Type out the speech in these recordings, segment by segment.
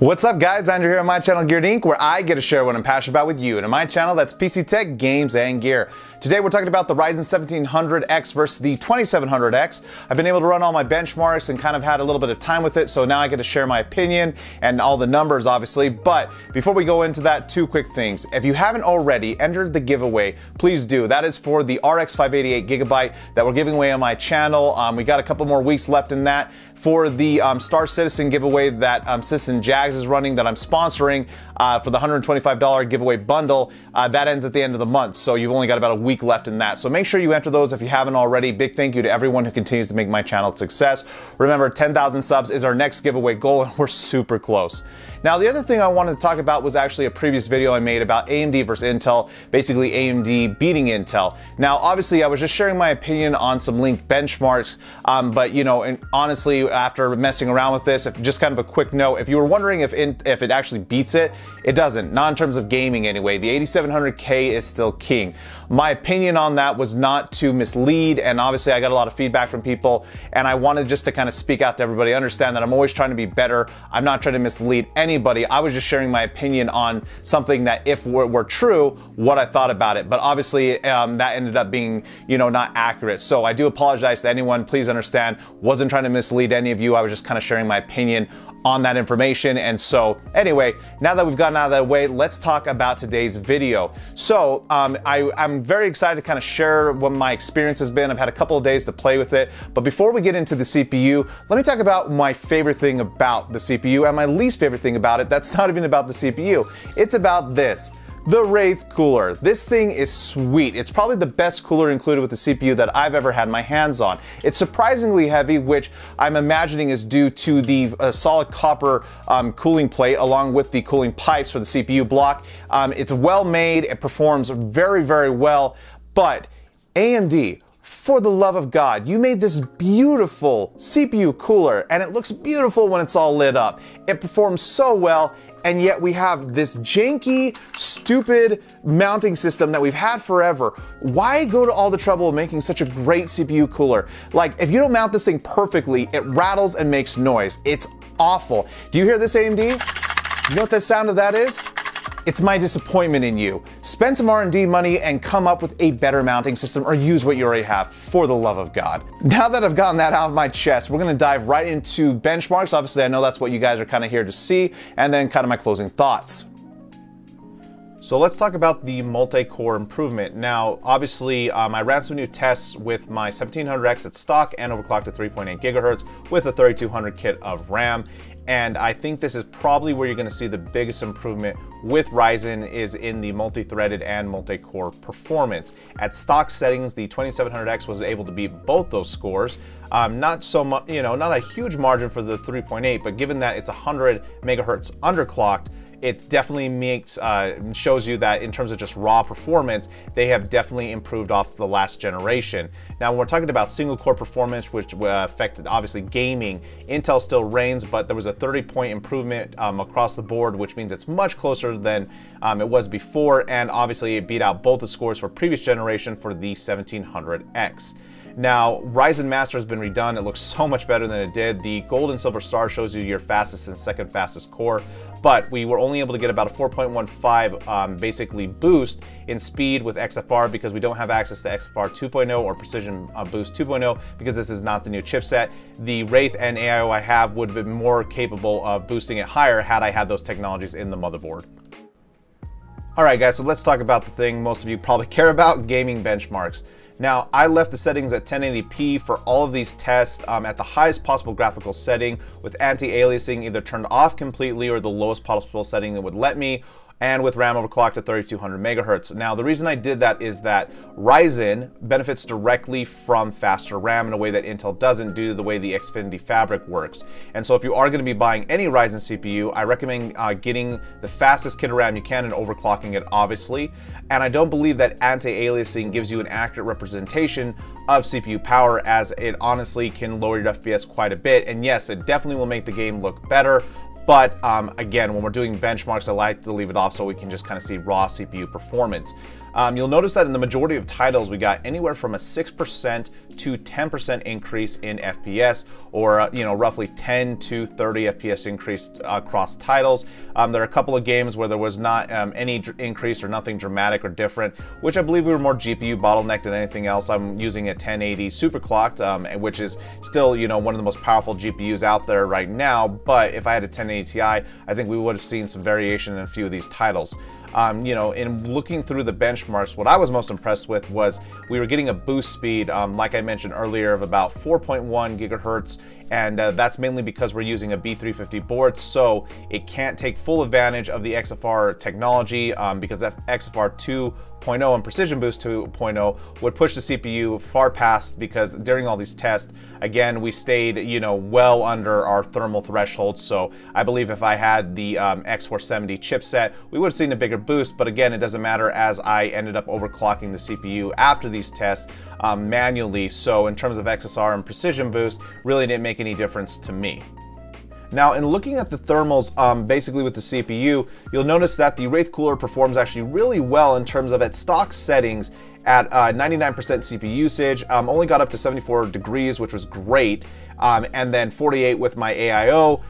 What's up, guys? Andrew here on my channel, GearedInc, where I get to share what I'm passionate about with you. And on my channel, that's PC tech, games, and gear. Today, we're talking about the Ryzen 1700X versus the 2700X. I've been able to run all my benchmarks and kind of had a little bit of time with it, so now I get to share my opinion and all the numbers, obviously. But before we go into that, two quick things. If you haven't already entered the giveaway, please do. That is for the RX 588 Gigabyte that we're giving away on my channel. We got a couple more weeks left in that. For the Star Citizen giveaway that Citizen Jack is running, that I'm sponsoring for the $125 giveaway bundle, that ends at the end of the month, so you've only got about a week left in that. So make sure you enter those if you haven't already. Big thank you to everyone who continues to make my channel a success. Remember, 10,000 subs is our next giveaway goal, and we're super close. Now, the other thing I wanted to talk about was actually a previous video I made about AMD versus Intel, basically AMD beating Intel. Now, obviously, I was just sharing my opinion on some linked benchmarks, but you know, and honestly, after messing around with this, just kind of a quick note, if you were wondering if it actually beats it, it doesn't. Not in terms of gaming anyway. The 8700K is still king. My opinion on that was not to mislead, and obviously I got a lot of feedback from people, and I wanted just to kind of speak out to everybody, understand that I'm always trying to be better. I'm not trying to mislead anybody. I was just sharing my opinion on something that, if were true, what I thought about it. But obviously that ended up being, you know, not accurate. So I do apologize to anyone. Please understand, wasn't trying to mislead any of you. I was just kind of sharing my opinion on that information. And so anyway, now that we've gotten out of that way, let's talk about today's video. So I'm very excited to kind of share what my experience has been. I've had a couple of days to play with it, but before we get into the CPU, let me talk about my favorite thing about the CPU and my least favorite thing about it. That's not even about the CPU. It's about this. The Wraith cooler. This thing is sweet. It's probably the best cooler included with the CPU that I've ever had my hands on. It's surprisingly heavy, which I'm imagining is due to the solid copper cooling plate along with the cooling pipes for the CPU block. It's well made. It performs very, very well. But AMD, for the love of God, you made this beautiful CPU cooler, and it looks beautiful when it's all lit up. It performs so well, and yet we have this janky, stupid mounting system that we've had forever. Why go to all the trouble of making such a great CPU cooler? Like, if you don't mount this thing perfectly, it rattles and makes noise. It's awful. Do you hear this, AMD? You know what the sound of that is? It's my disappointment in you. Spend some R&D money and come up with a better mounting system, or use what you already have, for the love of God. Now that I've gotten that out of my chest, we're gonna dive right into benchmarks. Obviously, I know that's what you guys are kind of here to see, and then kind of my closing thoughts. So let's talk about the multi-core improvement. Now, obviously, I ran some new tests with my 1700X at stock and overclocked to 3.8 gigahertz with a 3200 kit of RAM. And I think this is probably where you're gonna see the biggest improvement with Ryzen, is in the multi-threaded and multi-core performance. At stock settings, the 2700X was able to beat both those scores. Not so much, you know, not a huge margin for the 3.8, but given that it's 100 megahertz underclocked, it definitely makes, shows you that in terms of just raw performance, they have definitely improved off the last generation. Now, when we're talking about single core performance, which affected obviously gaming, Intel still reigns, but there was a 30-point improvement across the board, which means it's much closer than it was before, and obviously it beat out both the scores for previous generation for the 1700X. Now, Ryzen Master has been redone. It looks so much better than it did. The gold and silver star shows you your fastest and second fastest core, but we were only able to get about a 4.15 basically boost in speed with XFR, because we don't have access to XFR 2.0 or Precision Boost 2.0, because this is not the new chipset. The Wraith and AIO I have would have been more capable of boosting it higher had I had those technologies in the motherboard. All right, guys, so let's talk about the thing most of you probably care about, gaming benchmarks. Now, I left the settings at 1080p for all of these tests at the highest possible graphical setting, with anti-aliasing either turned off completely or the lowest possible setting that would let me, and with RAM overclocked to 3200 megahertz. Now, the reason I did that is that Ryzen benefits directly from faster RAM in a way that Intel doesn't, due to the way the Xfinity fabric works. And so if you are going to be buying any Ryzen CPU, I recommend getting the fastest kit of RAM you can and overclocking it, obviously. And I don't believe that anti-aliasing gives you an accurate representation of CPU power, as it honestly can lower your FPS quite a bit. And yes, it definitely will make the game look better, but again, when we're doing benchmarks, I like to leave it off so we can just kind of see raw CPU performance. You'll notice that in the majority of titles, we got anywhere from a 6% to 10% increase in FPS, or roughly 10 to 30 FPS increase across titles. There are a couple of games where there was not any increase or nothing dramatic or different, which I believe we were more GPU bottlenecked than anything else. I'm using a 1080 superclocked, which is still one of the most powerful GPUs out there right now. But if I had a 1080 Ti, I think we would have seen some variation in a few of these titles. In looking through the benchmarks, what I was most impressed with was we were getting a boost speed, like I mentioned earlier, of about 4.1 gigahertz. And that's mainly because we're using a B350 board, so it can't take full advantage of the XFR technology because that XFR 2.0 and Precision Boost 2.0 would push the CPU far past, because during all these tests, again, we stayed well under our thermal threshold. So I believe if I had the X470 chipset, we would have seen a bigger boost, but again, it doesn't matter, as I ended up overclocking the CPU after these tests manually. So in terms of XSR and Precision Boost, really didn't make any difference to me. Now, in looking at the thermals, basically with the CPU, you'll notice that the Wraith cooler performs actually really well in terms of its stock settings at 99% CPU usage, only got up to 74 degrees, which was great, and then 48 with my AIO.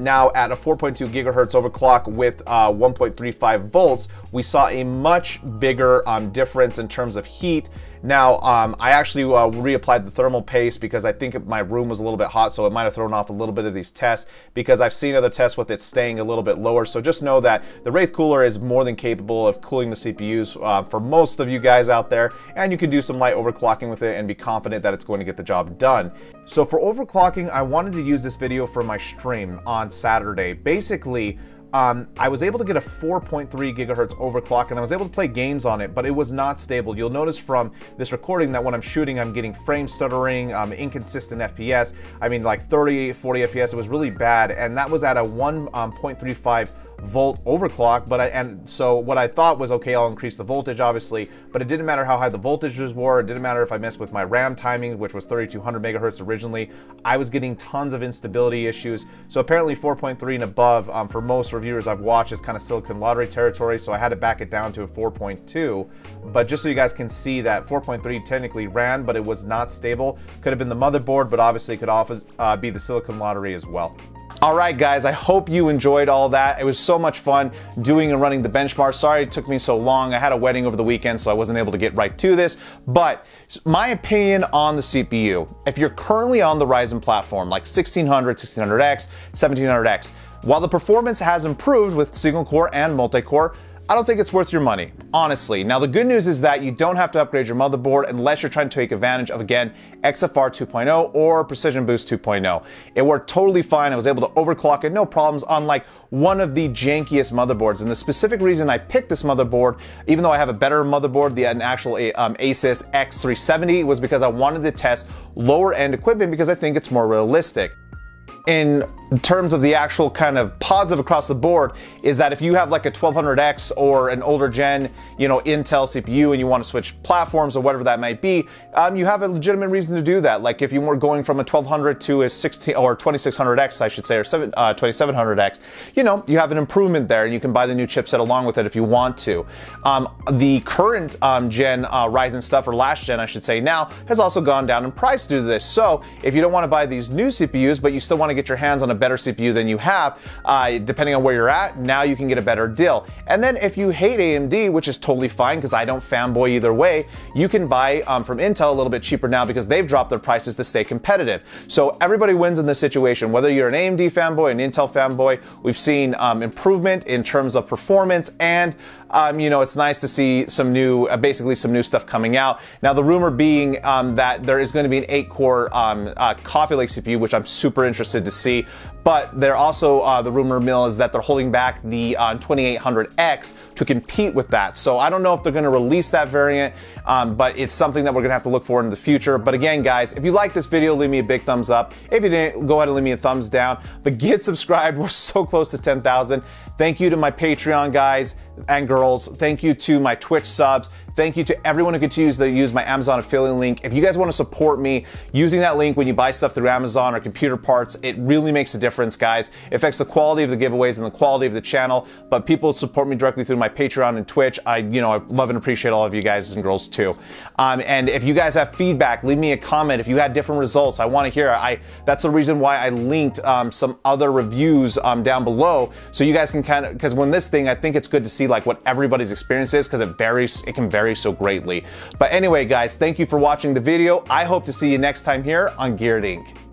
Now at a 4.2 gigahertz overclock with 1.35 volts, we saw a much bigger difference in terms of heat. Now, I actually reapplied the thermal paste because I think my room was a little bit hot, so it might have thrown off a little bit of these tests, because I've seen other tests with it staying a little bit lower. So just know that the Wraith cooler is more than capable of cooling the CPUs for most of you guys out there, and you can do some light overclocking with it and be confident that it's going to get the job done. So for overclocking, I wanted to use this video for my stream on Saturday. Basically, I was able to get a 4.3 gigahertz overclock, and I was able to play games on it, but it was not stable. You'll notice from this recording that when I'm shooting, I'm getting frame stuttering, inconsistent FPS. I mean, like 30, 40 FPS, it was really bad, and that was at a 1.35 volt overclock. But so what I thought was, okay, I'll increase the voltage, obviously, but it didn't matter how high the voltages were. It didn't matter if I messed with my RAM timing, which was 3200 megahertz originally. I was getting tons of instability issues. So apparently 4.3 and above for most reviewers I've watched is kind of Silicon Lottery territory, so I had to back it down to a 4.2. But just so you guys can see that 4.3 technically ran, but it was not stable. Could have been the motherboard, but obviously could be the Silicon Lottery as well. All right, guys, I hope you enjoyed all that. It was so much fun doing and running the benchmark. Sorry it took me so long. I had a wedding over the weekend, so I wasn't able to get right to this. But my opinion on the CPU, if you're currently on the Ryzen platform, like 1600, 1600X, 1700X, while the performance has improved with single core and multi-core, I don't think it's worth your money, honestly. Now, the good news is that you don't have to upgrade your motherboard unless you're trying to take advantage of, again, XFR 2.0 or Precision Boost 2.0. It worked totally fine. I was able to overclock it, no problems, unlike one of the jankiest motherboards. And the specific reason I picked this motherboard, even though I have a better motherboard, the actual Asus X370, was because I wanted to test lower-end equipment because I think it's more realistic. In terms of the actual kind of positive across the board is that if you have like a 1200X or an older gen, Intel CPU, and you want to switch platforms or whatever that might be, you have a legitimate reason to do that. Like if you were going from a 1200 to a 2600X, I should say, or 2700X, you have an improvement there, and you can buy the new chipset along with it if you want to. The current gen Ryzen stuff, or last gen, I should say now, has also gone down in price due to this. So if you don't want to buy these new CPUs, but you still want to get your hands on a better CPU than you have, depending on where you're at, now you can get a better deal. And then if you hate AMD, which is totally fine because I don't fanboy either way, you can buy from Intel a little bit cheaper now because they've dropped their prices to stay competitive. So everybody wins in this situation, whether you're an AMD fanboy, an Intel fanboy. We've seen improvement in terms of performance, and it's nice to see some new, basically some new stuff coming out. Now, the rumor being that there is going to be an 8-core Coffee Lake CPU, which I'm super interested to see. But they're also, the rumor mill is that they're holding back the 2800X to compete with that. So I don't know if they're going to release that variant, but it's something that we're going to have to look for in the future. But again, guys, if you like this video, leave me a big thumbs up. If you didn't, go ahead and leave me a thumbs down. But get subscribed. We're so close to 10,000. Thank you to my Patreon guys and girls. Thank you to my Twitch subs. Thank you to everyone who continues to use my Amazon affiliate link. If you guys want to support me using that link when you buy stuff through Amazon or computer parts, it really makes a difference, guys. It affects the quality of the giveaways and the quality of the channel, but people support me directly through my Patreon and Twitch. I love and appreciate all of you guys and girls too. And if you guys have feedback, leave me a comment. If you had different results, I want to hear. That's the reason why I linked some other reviews down below, so you guys can kind of, because when this thing, I think it's good to see like what everybody's experience is, because it can vary so greatly. But anyway, guys, thank you for watching the video. I hope to see you next time here on Geared Inc.